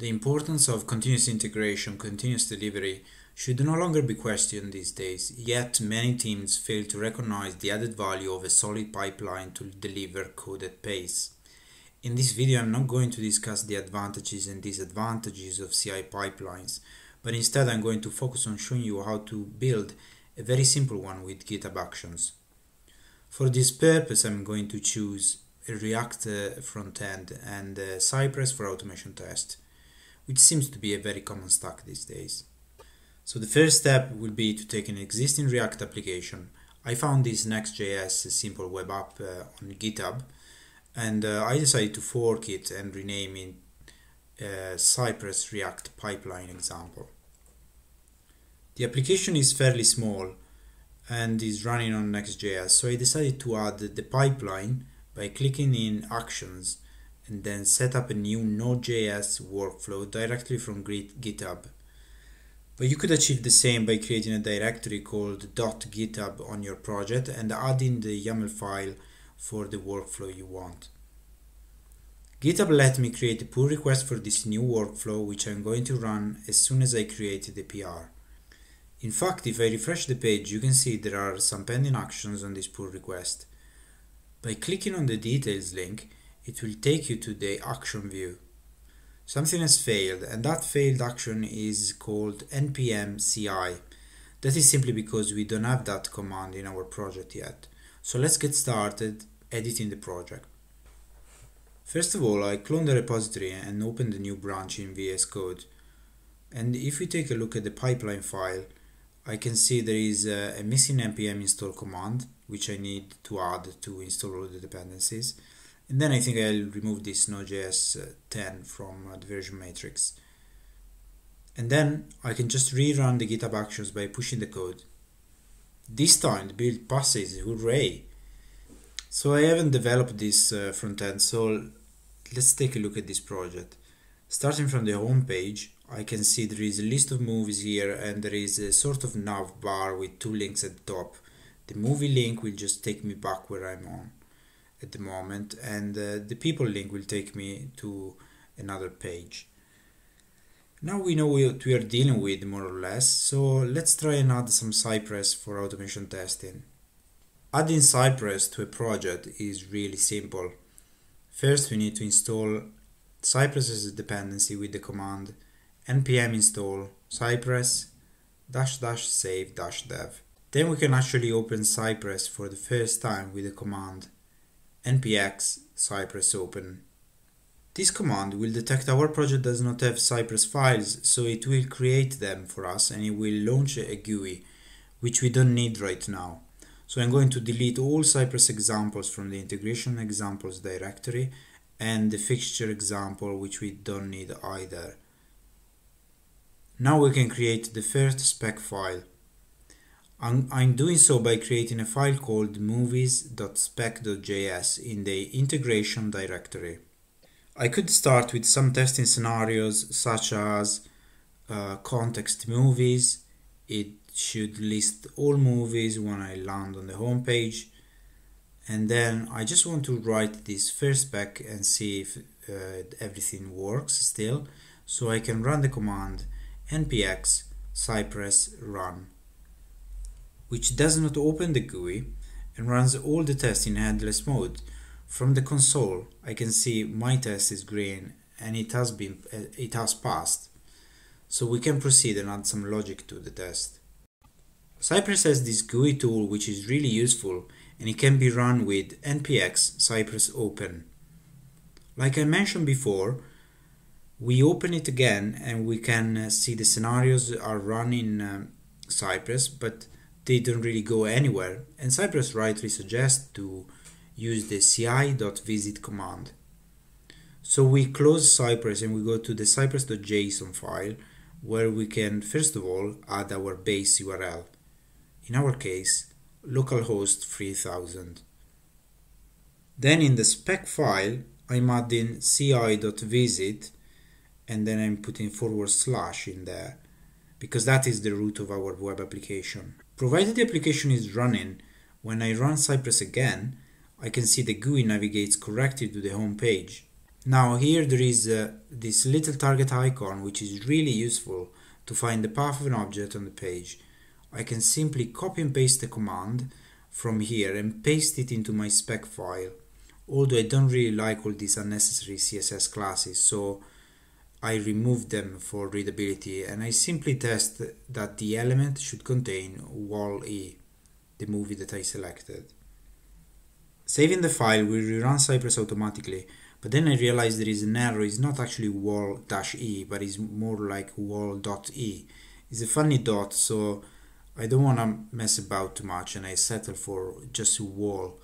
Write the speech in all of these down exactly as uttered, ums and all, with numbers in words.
The importance of continuous integration, continuous delivery should no longer be questioned these days, yet many teams fail to recognize the added value of a solid pipeline to deliver code at pace. In this video, I'm not going to discuss the advantages and disadvantages of C I pipelines, but instead I'm going to focus on showing you how to build a very simple one with GitHub Actions. For this purpose, I'm going to choose a React uh, front-end and uh, Cypress for automation test, which seems to be a very common stack these days. So the first step will be to take an existing React application. I found this Next.js, a simple web app, uh, on GitHub, and uh, I decided to fork it and rename it uh, Cypress React Pipeline Example. The application is fairly small and is running on Next.js, so I decided to add the pipeline by clicking in Actions and then set up a new Node.js workflow directly from GitHub. But you could achieve the same by creating a directory called .github on your project and adding the YAML file for the workflow you want. GitHub let me create a pull request for this new workflow, which I'm going to run as soon as I create the P R. In fact, if I refresh the page, you can see there are some pending actions on this pull request. By clicking on the details link, it will take you to the action view. Something has failed, and that failed action is called npm C I. That is simply because we don't have that command in our project yet. So let's get started editing the project. First of all, I clone the repository and open the new branch in V S Code. And if we take a look at the pipeline file, I can see there is a, a missing npm install command, which I need to add to install all the dependencies. And then I think I'll remove this Node.js ten from the version matrix. And then I can just rerun the GitHub Actions by pushing the code. This time the build passes, hooray! So I haven't developed this uh, front-end, so let's take a look at this project. Starting from the home page, I can see there is a list of movies here and there is a sort of nav bar with two links at the top. The movie link will just take me back where I'm on at the moment, and uh, the people link will take me to another page. Now we know what we are dealing with, more or less, so let's try and add some Cypress for automation testing. Adding Cypress to a project is really simple. First, we need to install Cypress as a dependency with the command npm install cypress dash dash save dash dev. Then we can actually open Cypress for the first time with the command npx cypress open. This command will detect our project does not have Cypress files, so it will create them for us and it will launch a G U I, which we don't need right now. So I'm going to delete all Cypress examples from the integration examples directory and the fixture example, which we don't need either. Now we can create the first spec file. I'm, I'm doing so by creating a file called movies.spec.js in the integration directory. I could start with some testing scenarios such as uh, context movies. It should list all movies when I land on the home page. And then I just want to write this first spec and see if uh, everything works still. So I can run the command npx cypress run, which does not open the G U I and runs all the tests in headless mode. From the console, I can see my test is green and it has been it has passed. So we can proceed and add some logic to the test. Cypress has this G U I tool which is really useful, and it can be run with npx cypress open. Like I mentioned before, we open it again and we can see the scenarios are run in um, Cypress, but they don't really go anywhere, and Cypress rightly suggests to use the ci.visit command. So we close Cypress and we go to the cypress.json file, where we can first of all add our base U R L, in our case localhost three thousand. Then in the spec file I'm adding ci.visit and then I'm putting forward slash in there, because that is the root of our web application. Provided the application is running, when I run Cypress again, I can see the G U I navigates correctly to the home page. Now here there is uh, this little target icon, which is really useful to find the path of an object on the page. I can simply copy and paste the command from here and paste it into my spec file, although I don't really like all these unnecessary C S S classes, so I remove them for readability, and I simply test that the element should contain wall E, the movie that I selected. Saving the file will rerun Cypress automatically, but then I realized there is an error. It's not actually wall E, but it's more like wall dot E. It's a funny dot, so I don't want to mess about too much, and I settle for just wall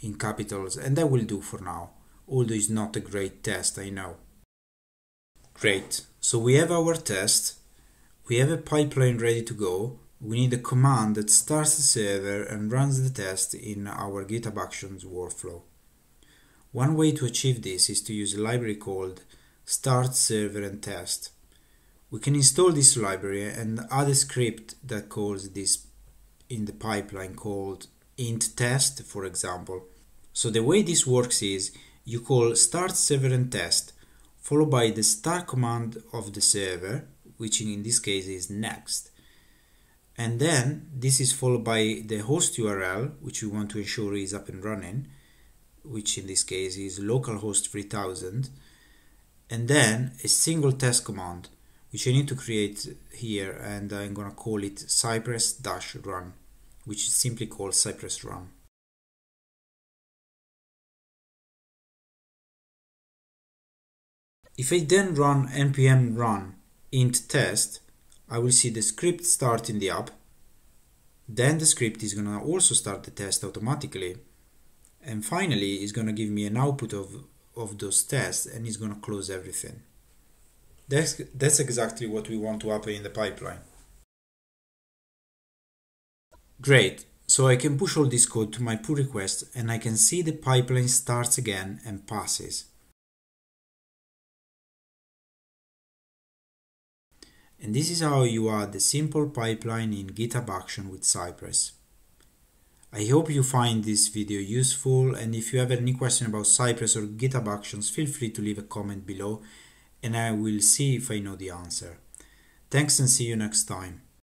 in capitals, and that will do for now, although it's not a great test, I know. Great, so we have our test, we have a pipeline ready to go, we need a command that starts the server and runs the test in our GitHub Actions workflow. One way to achieve this is to use a library called start server and test. We can install this library and add a script that calls this in the pipeline called int test, for example. So the way this works is you call start server and test, followed by the start command of the server, which in this case is next. And then this is followed by the host U R L, which we want to ensure is up and running, which in this case is localhost three thousand. And then a single test command, which I need to create here, and I'm gonna call it cypress-run, which is simply called cypress-run. If I then run npm run int test, I will see the script start in the app. Then the script is going to also start the test automatically. And finally, it's going to give me an output of, of those tests, and it's going to close everything. That's, that's exactly what we want to happen in the pipeline. Great. So I can push all this code to my pull request, and I can see the pipeline starts again and passes. And this is how you add a simple pipeline in GitHub Action with Cypress. I hope you find this video useful, and if you have any question about Cypress or GitHub Actions, feel free to leave a comment below and I will see if I know the answer. Thanks and see you next time.